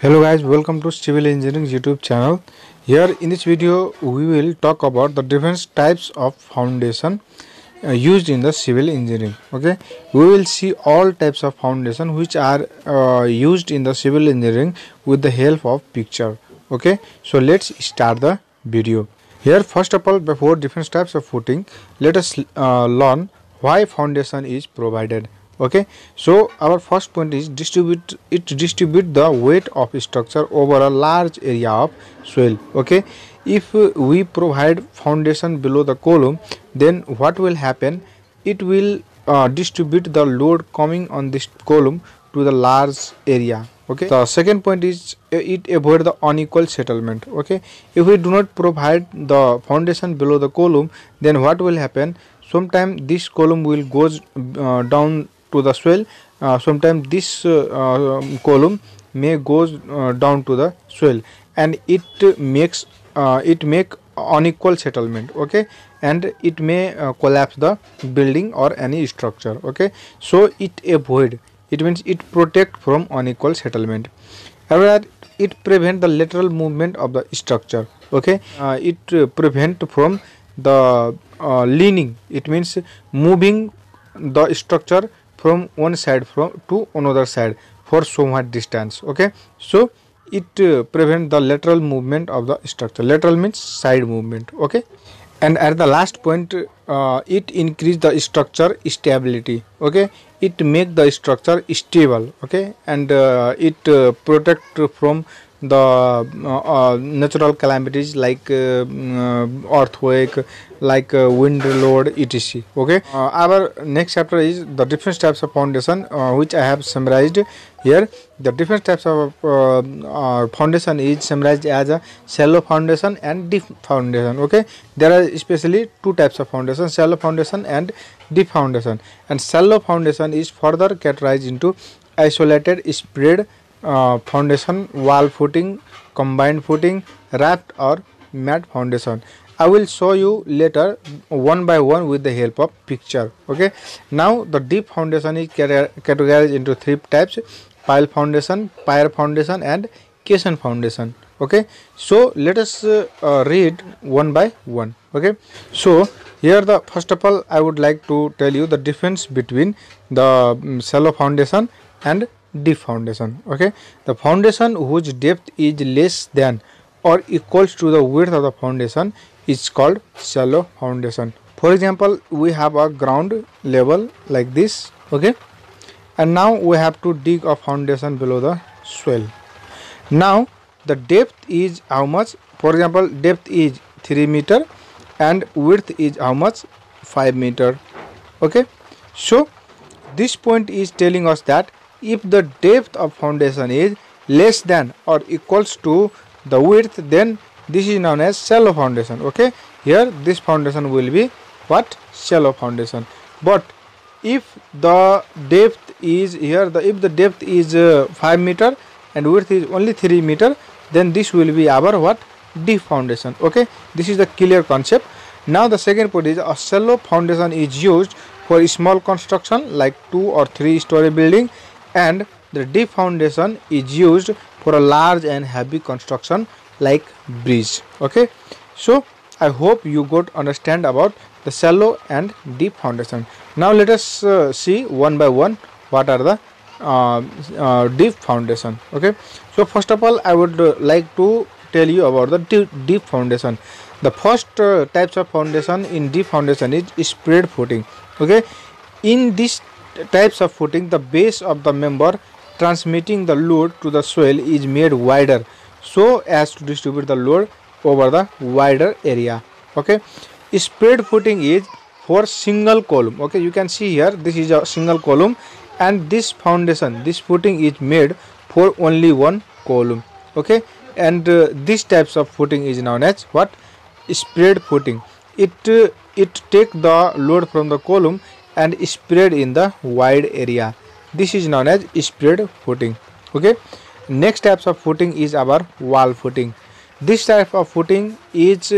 Hello guys, welcome to Civil Engineering YouTube channel. Here in this video we will talk about the different types of foundation used in the civil engineering. Okay, we will see all types of foundation which are used in the civil engineering with the help of picture. Okay, so let's start the video. Here first of all, before different types of footing, let us learn why foundation is provided. Okay, so our first point is distribute the weight of structure over a large area of soil. Okay, if we provide foundation below the column, then what will happen? It will distribute the load coming on this column to the large area. Okay, the second point is it avoid the unequal settlement. Okay, if we do not provide the foundation below the column, then what will happen? Sometimes this column will goes down to the soil, sometimes this column may goes down to the soil, and it make unequal settlement. Okay, and it may collapse the building or any structure. Okay, so it avoid, it means it protect from unequal settlement. However, it prevent the lateral movement of the structure. Okay, it prevent from the leaning, it means moving the structure from one side to another side for so much distance. Okay, so it prevent the lateral movement of the structure. Lateral means side movement. Okay, and at the last point, it increase the structure stability. Okay, it make the structure stable. Okay, and it protect from the natural calamities like earthquake, like wind load, etc. Okay, our next chapter is the different types of foundation, which I have summarized here. The different types of foundation is summarized as a shallow foundation and deep foundation. Okay, there are especially two types of foundation, shallow foundation and deep foundation. And shallow foundation is further categorized into isolated, spread foundation, wall footing, combined footing, raft or mat foundation. I will show you later one by one with the help of picture. Okay, now the deep foundation is categorized into three types: pile foundation, pier foundation and caisson foundation. Okay, so let us read one by one. Okay, so here the first of all I would like to tell you the difference between the shallow foundation and deep foundation. Okay, the foundation whose depth is less than or equals to the width of the foundation is called shallow foundation. For example, we have a ground level like this. Okay, and now we have to dig a foundation below the soil. Now the depth is how much? For example, depth is 3 meter and width is how much? 5 meter. Okay, so this point is telling us that if the depth of foundation is less than or equals to the width, then this is known as shallow foundation. Okay, here this foundation will be what? Shallow foundation. But if the depth is here, if the depth is 5 meter and width is only 3 meter, then this will be our what? Deep foundation. Okay, this is the clear concept. Now the second point is a shallow foundation is used for small construction like 2- or 3-story building, and the deep foundation is used for a large and heavy construction like bridge. Okay, so I hope you got understand about the shallow and deep foundation. Now let us see one by one what are the deep foundation. Okay, so first of all I would like to tell you about the deep foundation. The first types of foundation in deep foundation is spread footing. Okay, in this types of footing, the base of the member transmitting the load to the soil is made wider so as to distribute the load over the wider area. Okay, spread footing is for single column. Okay, you can see here this is a single column, and this foundation, this footing is made for only one column. Okay, and these types of footing is known as what? Spread footing. It take the load from the column and spread in the wide area. This is known as spread footing. Okay, next types of footing is our wall footing. This type of footing is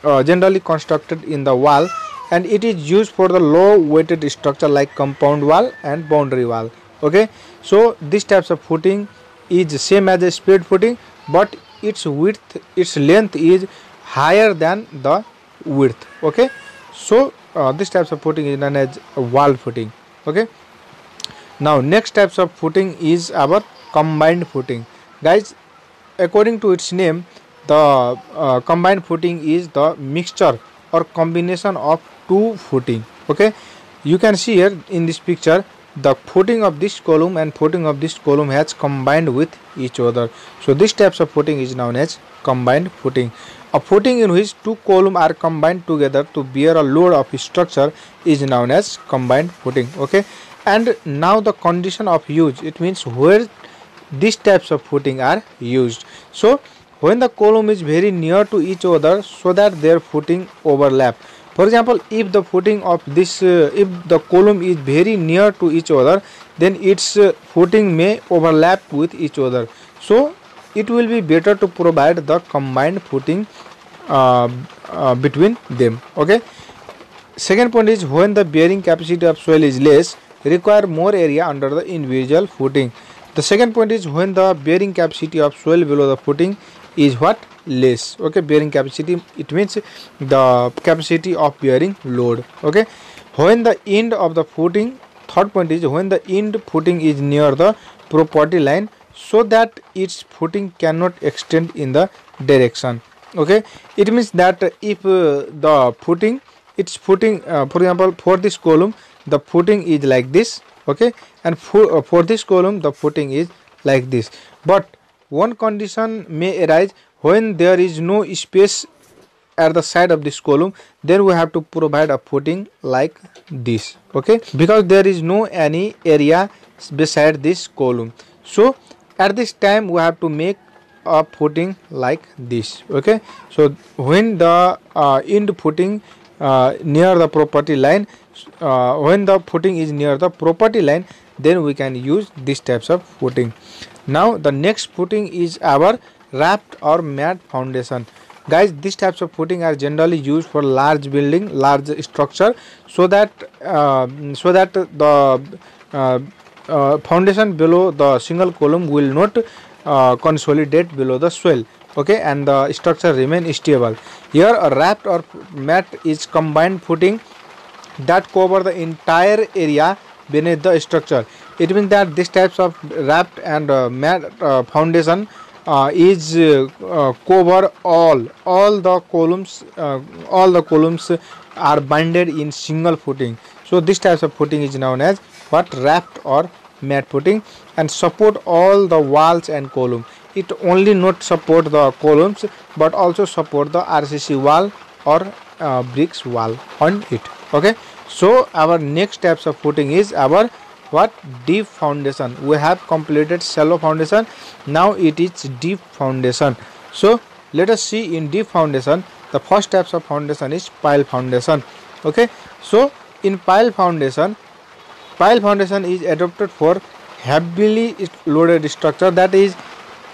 generally constructed in the wall, and it is used for the low weighted structure like compound wall and boundary wall. Okay, so these types of footing is same as a spread footing, but its width, its length is higher than the width. Okay, so this types of footing is known as wall footing. Okay, now next types of footing is our combined footing, guys. According to its name, the combined footing is the mixture or combination of two footing. Okay, you can see here in this picture the footing of this column and footing of this column has combined with each other. So this types of footing is known as combined footing. A footing in which two columns are combined together to bear a load of structure is known as combined footing. Okay, and now the condition of use, it means where these types of footing are used. So when the column is very near to each other so that their footing overlap. For example, if the footing of this if the column is very near to each other, then its footing may overlap with each other. So it will be better to provide the combined footing between them. Okay, second point is when the bearing capacity of soil is less, require more area under the individual footing. The second point is when the bearing capacity of soil below the footing is what? Less. Okay, bearing capacity, it means the capacity of bearing load. Okay, when the end of the footing, third point is when the end footing is near the property line so that its footing cannot extend in the direction. Okay, it means that if the footing, its footing for example for this column the footing is like this. Okay, and for this column the footing is like this, but one condition may arise when there is no space at the side of this column, then we have to provide a footing like this. Okay, because there is no any area beside this column, so at this time we have to make a footing like this. Okay, so when the end footing near the property line, when the footing is near the property line, then we can use these types of footing. Now the next footing is our raft or mat foundation, guys. These types of footing are generally used for large building, large structure, so that the foundation below the single column will not consolidate below the soil. Okay, and the structure remain stable. Here a raft or mat is combined footing that cover the entire area beneath the structure. It means that these types of raft and mat foundation is cover all the columns are binded in single footing. So this types of footing is known as what? Raft or mat footing, and support all the walls and column. It only not support the columns but also support the RCC wall or bricks wall on it. Okay, so our next types of footing is our what? Deep foundation. We have completed shallow foundation, now it is deep foundation. So let us see in deep foundation. The first types of foundation is pile foundation. Okay, so in pile foundation is adopted for heavily loaded structure that is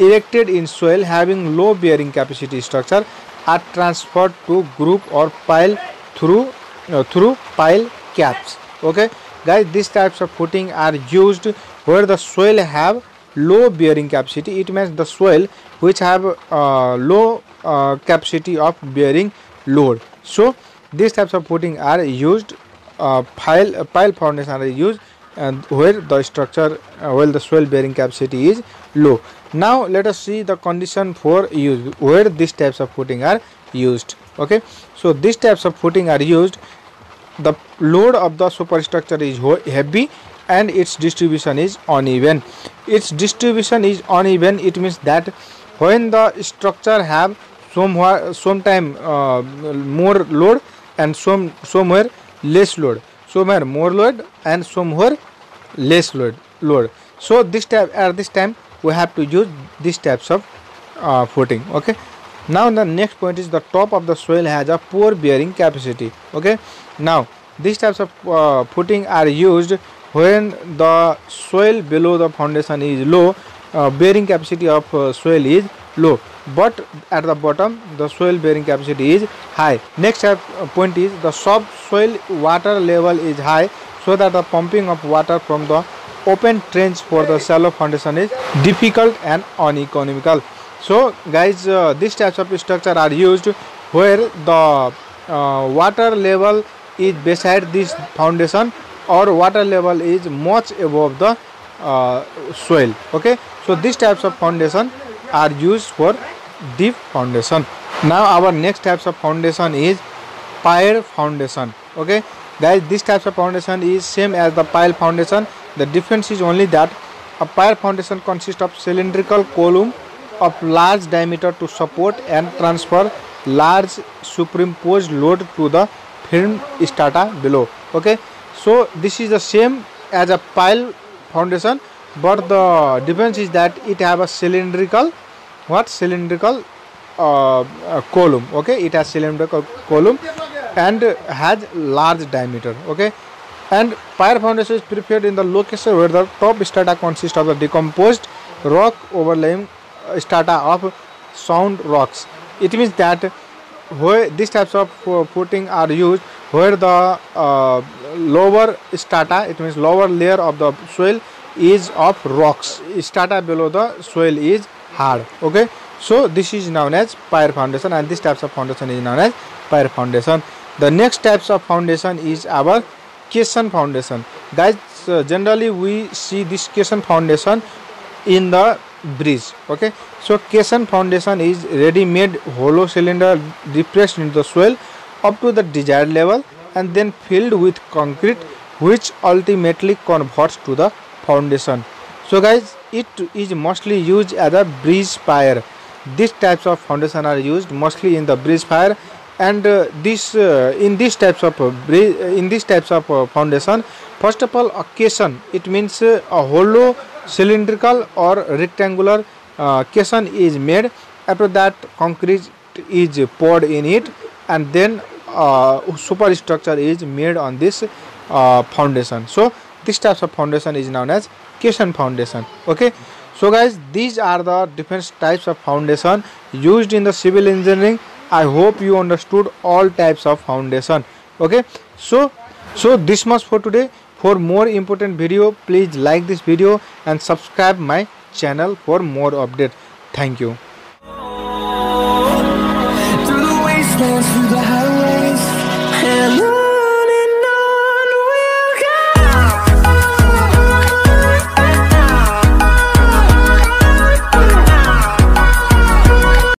erected in soil having low bearing capacity. Structure are transferred to group or pile through pile caps. Okay, guys, these types of footing are used where the soil have low bearing capacity. It means the soil which have low capacity of bearing load. So these types of footing are used. Pile foundation are used and where the structure where the soil bearing capacity is low. Now let us see the condition for use where these types of footing are used. Okay, so these types of footing are used. The load of the superstructure is heavy and its distribution is uneven. Its distribution is uneven, it means that when the structure have sometime more load and somewhere less load, somewhere more load and somewhere less load. So this type at this time we have to use these types of footing. Okay, now the next point is the top of the soil has a poor bearing capacity. Okay, now these types of footing are used when the soil below the foundation is low, bearing capacity of soil is low, but at the bottom the soil bearing capacity is high. Next point is the subsoil water level is high so that the pumping of water from the open trench for the shallow foundation is difficult and uneconomical. So guys, these types of structure are used where the water level is beside this foundation or water level is much above the soil. Okay, so these types of foundation are used for deep foundation. Now our next types of foundation is pile foundation. Okay guys, this types of foundation is same as the pile foundation. The difference is only that a pile foundation consists of cylindrical column of large diameter to support and transfer large superimposed load to the firm strata below. Okay, so this is the same as a pile foundation, but the difference is that it have a cylindrical column. Okay, it has cylindrical column and has large diameter. Okay, and pile foundation is preferred in the location where the top strata consists of the decomposed rock overlaying strata of sound rocks. It means that where these types of footing are used where the lower strata, it means lower layer of the soil is of rocks, strata below the soil is hard. Okay, so this is known as pile foundation, and these types of foundation is known as pile foundation. The next types of foundation is our caisson foundation. Guys, generally we see this caisson foundation in the bridge. Okay, so caisson foundation is ready-made hollow cylinder depressed into the soil up to the desired level and then filled with concrete, which ultimately converts to the foundation. So guys, it is mostly used as a bridge pier. These types of foundation are used mostly in the bridge pier, and in these types of foundation, first of all, a caisson, it means a hollow cylindrical or rectangular caisson is made. After that, concrete is poured in it, and then superstructure is made on this foundation. So this types of foundation is known as caisson foundation. Okay, so guys, these are the different types of foundation used in the civil engineering. I hope you understood all types of foundation. Okay, so this much for today. For more important video, please like this video and subscribe my channel for more update. Thank you. Through the wastelands, through the highways,